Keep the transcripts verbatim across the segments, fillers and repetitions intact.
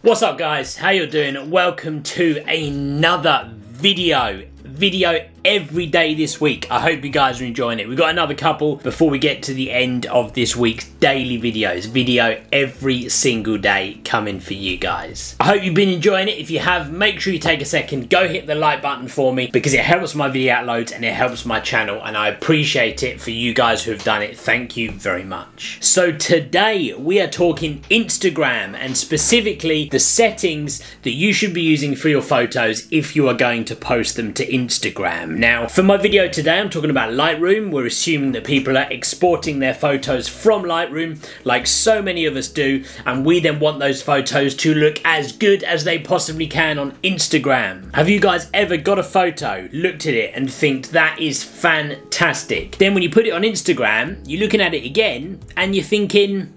What's up guys, how you doing? Welcome to another video video every day this week. I hope you guys are enjoying it. We've got another couple before we get to the end of this week's daily videos. Video every single day coming for you guys. I hope you've been enjoying it. If you have, make sure you take a second, go hit the like button for me because it helps my video uploads and it helps my channel, and I appreciate it for you guys who have done it. Thank you very much. So today we are talking Instagram and specifically the settings that you should be using for your photos if you are going to post them to Instagram. Now, for my video today, I'm talking about Lightroom. We're assuming that people are exporting their photos from Lightroom, like so many of us do, and we then want those photos to look as good as they possibly can on Instagram. Have you guys ever got a photo, looked at it, and think that is fantastic? Then when you put it on Instagram, you're looking at it again, and you're thinking,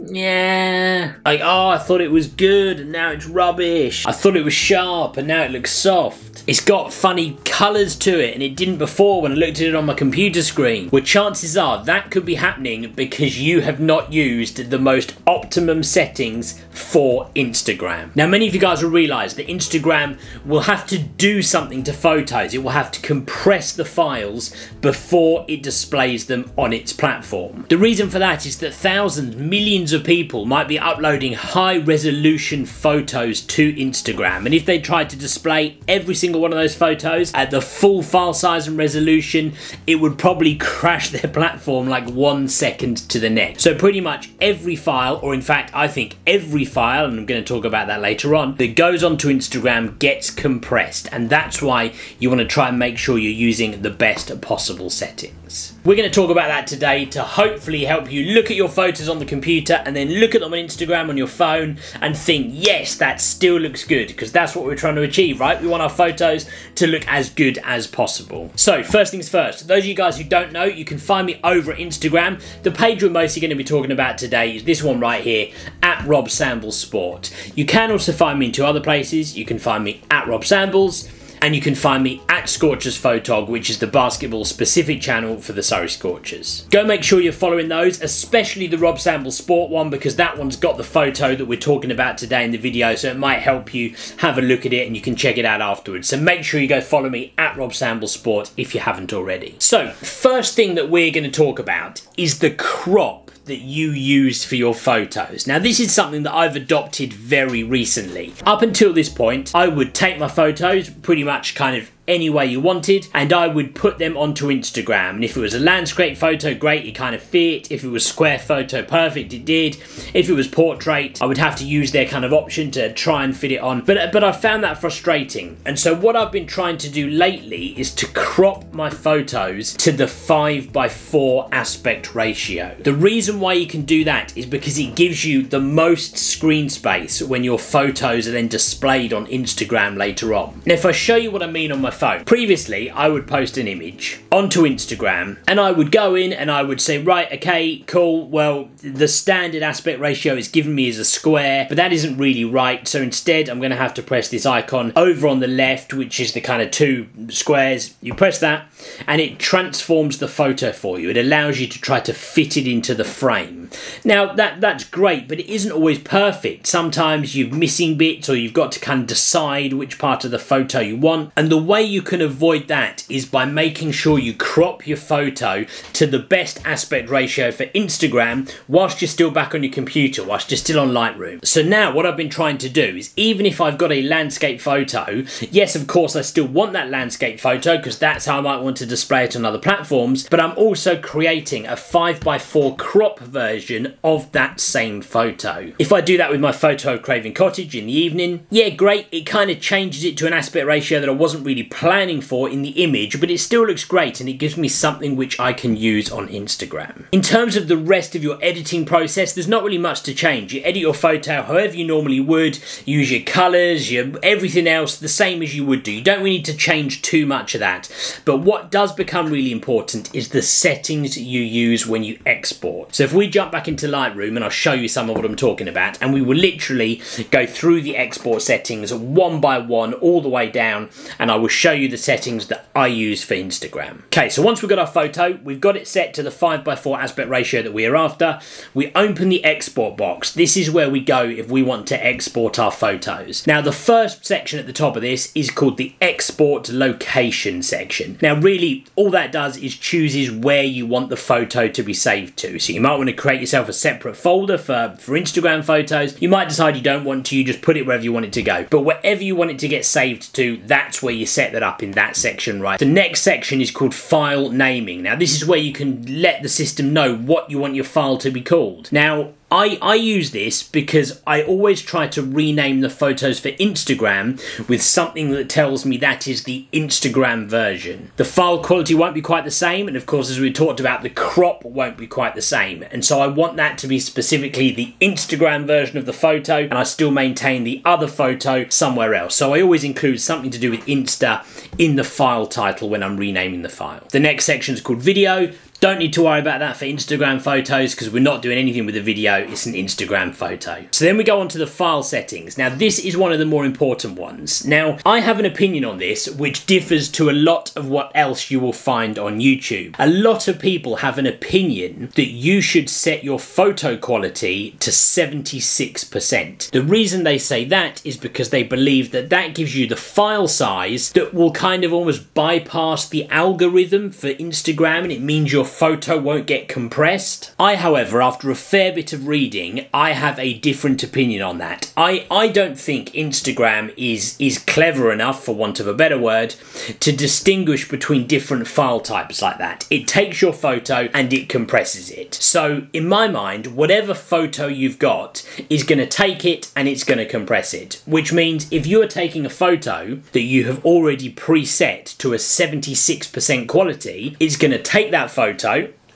yeah, like, oh, I thought it was good and now it's rubbish. I thought it was sharp and now it looks soft. It's got funny colours to it and it didn't before when I looked at it on my computer screen. Well, chances are that could be happening because you have not used the most optimum settings for Instagram. Now, many of you guys will realise that Instagram will have to do something to photos. It will have to compress the files before it displays them on its platform. The reason for that is that thousands, millions of people might be uploading high resolution photos to Instagram, and if they tried to display every single one of those photos at the full file size and resolution, it would probably crash their platform like one second to the next. So pretty much every file, or in fact I think every file, and I'm going to talk about that later on, that goes onto Instagram gets compressed, and that's why you want to try and make sure you're using the best possible settings. We're going to talk about that today to hopefully help you look at your photos on the computer and then look at them on Instagram on your phone and think, yes, that still looks good, because that's what we're trying to achieve, right? We want our photos to look as good as possible. So first things first, those of you guys who don't know, you can find me over at Instagram. The page we're mostly going to be talking about today is this one right here, at Rob Sambles Sport. You can also find me in two other places. You can find me at Rob Sambles, and you can find me at Scorchers Photog, which is the basketball specific channel for the Surrey Scorchers. Go make sure you're following those, especially the Rob Sambles Sport one, because that one's got the photo that we're talking about today in the video, so it might help you have a look at it and you can check it out afterwards. So make sure you go follow me at Rob Sambles Sport if you haven't already. So first thing that we're going to talk about is the crop that you use for your photos. Now, this is something that I've adopted very recently. Up until this point, I would take my photos pretty much kind of any way you wanted, and I would put them onto Instagram. And if it was a landscape photo, great, it kind of fit. If it was square photo, perfect, it did. If it was portrait, I would have to use their kind of option to try and fit it on. But, but I found that frustrating. And so what I've been trying to do lately is to crop my photos to the five by four aspect ratio. The reason why you can do that is because it gives you the most screen space when your photos are then displayed on Instagram later on. Now, if I show you what I mean on my phone. Previously, I would post an image onto Instagram and I would go in and I would say, right, okay, cool, well, the standard aspect ratio it's given me is a square, but that isn't really right. So instead, I'm going to have to press this icon over on the left, which is the kind of two squares. You press that and it transforms the photo for you. It allows you to try to fit it into the frame. Now, that that's great, but it isn't always perfect. Sometimes you're missing bits or you've got to kind of decide which part of the photo you want. And the way you can avoid that is by making sure you crop your photo to the best aspect ratio for Instagram whilst you're still back on your computer, whilst you're still on Lightroom. So now what I've been trying to do is, even if I've got a landscape photo, yes, of course, I still want that landscape photo because that's how I might want to display it on other platforms, but I'm also creating a five by four crop version of that same photo. If I do that with my photo of Craven Cottage in the evening, yeah, great, it kind of changes it to an aspect ratio that I wasn't really planning for in the image, but it still looks great and it gives me something which I can use on Instagram. In terms of the rest of your editing process, there's not really much to change. You edit your photo however you normally would, you use your colours, your everything else the same as you would do. You don't really need to change too much of that, but what does become really important is the settings you use when you export. So if we jump back into Lightroom, and I'll show you some of what I'm talking about, and we will literally go through the export settings one by one all the way down, and I will show show you the settings that I use for Instagram. Okay, so once we've got our photo, we've got it set to the five by four aspect ratio that we are after. We open the export box. This is where we go if we want to export our photos. Now, the first section at the top of this is called the export location section. Now, really, all that does is chooses where you want the photo to be saved to. So you might want to create yourself a separate folder for, for Instagram photos. You might decide you don't want to, you just put it wherever you want it to go. But wherever you want it to get saved to, that's where you set that up in that section, right? The next section is called file naming. Now, this is where you can let the system know what you want your file to be called. Now, I, I use this because I always try to rename the photos for Instagram with something that tells me that is the Instagram version. The file quality won't be quite the same, and of course, as we talked about, the crop won't be quite the same. And so I want that to be specifically the Instagram version of the photo, and I still maintain the other photo somewhere else. So I always include something to do with Insta in the file title when I'm renaming the file. The next section is called video. Don't need to worry about that for Instagram photos because we're not doing anything with a video, it's an Instagram photo. So then we go on to the file settings. Now this is one of the more important ones. Now I have an opinion on this which differs to a lot of what else you will find on YouTube. A lot of people have an opinion that you should set your photo quality to seventy-six percent. The reason they say that is because they believe that that gives you the file size that will kind of almost bypass the algorithm for Instagram, and it means you're photo won't get compressed. I, however, after a fair bit of reading, I have a different opinion on that. I, I don't think Instagram is, is clever enough, for want of a better word, to distinguish between different file types like that. It takes your photo and it compresses it. So in my mind, whatever photo you've got is going to take it and it's going to compress it, which means if you are taking a photo that you have already preset to a seventy-six percent quality, it's going to take that photo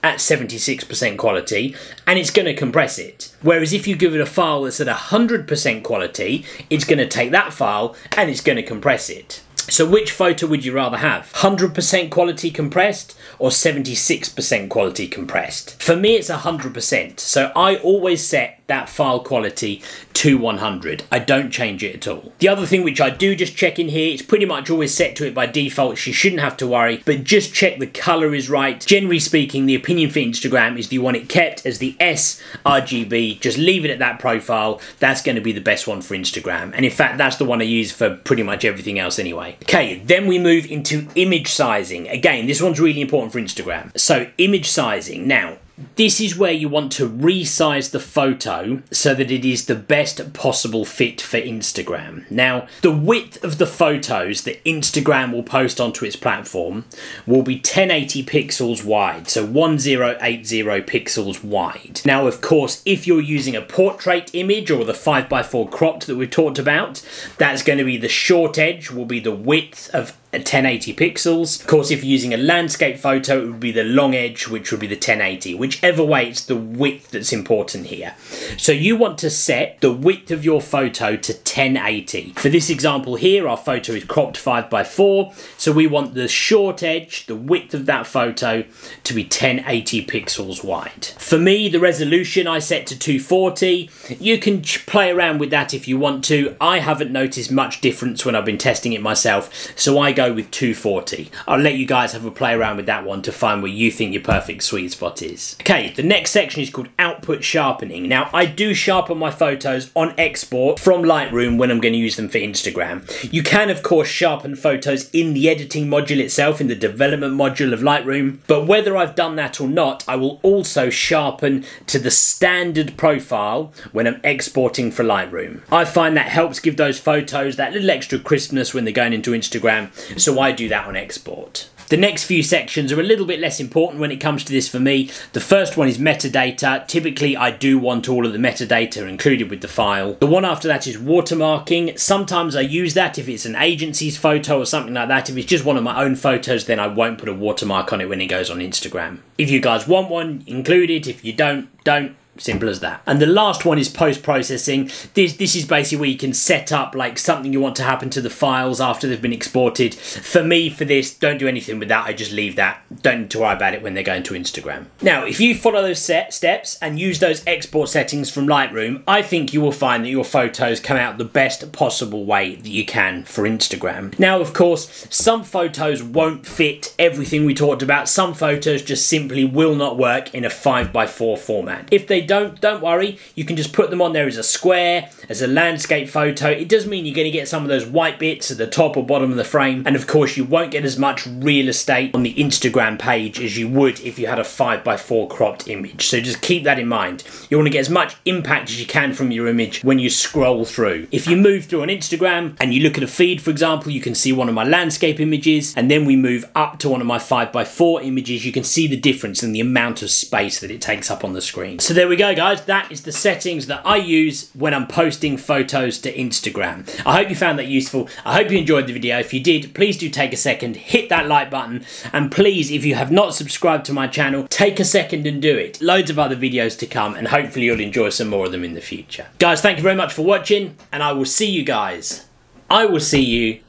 at seventy-six percent quality and it's going to compress it. Whereas if you give it a file that's at one hundred percent quality, it's going to take that file and it's going to compress it. So which photo would you rather have? one hundred percent quality compressed or seventy-six percent quality compressed? For me, it's one hundred percent. So I always set that file quality to one hundred. I don't change it at all. The other thing which I do just check in here, it's pretty much always set to it by default, so you shouldn't have to worry, but just check the color is right. Generally speaking, the opinion for Instagram is you want it kept as the s R G B. Just leave it at that profile. That's going to be the best one for Instagram. And in fact, that's the one I use for pretty much everything else anyway. Okay, then we move into image sizing. Again, this one's really important for Instagram. So image sizing. Now, this is where you want to resize the photo so that it is the best possible fit for Instagram. Now, the width of the photos that Instagram will post onto its platform will be ten eighty pixels wide, so ten eighty pixels wide. Now, of course, if you're using a portrait image or the five by four cropped that we've talked about, that's going to be the short edge, will be the width of ten eighty pixels. Of course, if you're using a landscape photo, it would be the long edge, which would be the ten eighty. Whichever way, it's the width that's important here. So you want to set the width of your photo to ten eighty. For this example here, our photo is cropped five by four, so we want the short edge, the width of that photo, to be ten eighty pixels wide. For me, the resolution I set to two forty. You can play around with that if you want to. I haven't noticed much difference when I've been testing it myself, so I go with two forty. I'll let you guys have a play around with that one to find where you think your perfect sweet spot is. Okay, the next section is called output sharpening. Now, I do sharpen my photos on export from Lightroom when I'm going to use them for Instagram. You can, of course, sharpen photos in the editing module itself, in the development module of Lightroom, but whether I've done that or not, I will also sharpen to the standard profile when I'm exporting for Lightroom. I find that helps give those photos that little extra crispness when they're going into Instagram. So I do that on export. The next few sections are a little bit less important when it comes to this for me. The first one is metadata. Typically, I do want all of the metadata included with the file. The one after that is watermarking. Sometimes I use that if it's an agency's photo or something like that. If it's just one of my own photos, then I won't put a watermark on it when it goes on Instagram. If you guys want one, include it. If you don't, don't. Simple as that. And the last one is post-processing. This, this is basically where you can set up like something you want to happen to the files after they've been exported. For me, for this, don't do anything with that. I just leave that. Don't need to worry about it when they're going to Instagram. Now, if you follow those set steps and use those export settings from Lightroom, I think you will find that your photos come out the best possible way that you can for Instagram. Now, of course, some photos won't fit everything we talked about. Some photos just simply will not work in a five by four format. If they don't don't worry, you can just put them on there as a square, as a landscape photo. It does mean you're going to get some of those white bits at the top or bottom of the frame, and of course you won't get as much real estate on the Instagram page as you would if you had a five by four cropped image. So just keep that in mind. You want to get as much impact as you can from your image when you scroll through. If you move through on Instagram and you look at a feed, for example, you can see one of my landscape images, and then we move up to one of my five by four images, you can see the difference in the amount of space that it takes up on the screen. So there we go, guys. That is the settings that I use when I'm posting photos to Instagram. I hope you found that useful. I hope you enjoyed the video. If you did, please do take a second, hit that like button, and please, if you have not subscribed to my channel, take a second and do it. Loads of other videos to come, and hopefully you'll enjoy some more of them in the future. Guys, thank you very much for watching, and I will see you guys. I will see you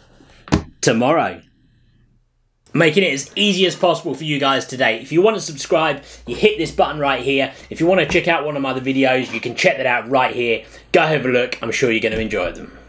tomorrow. Making it as easy as possible for you guys today. If you want to subscribe, you hit this button right here. If you want to check out one of my other videos, you can check that out right here. Go have a look. I'm sure you're going to enjoy them.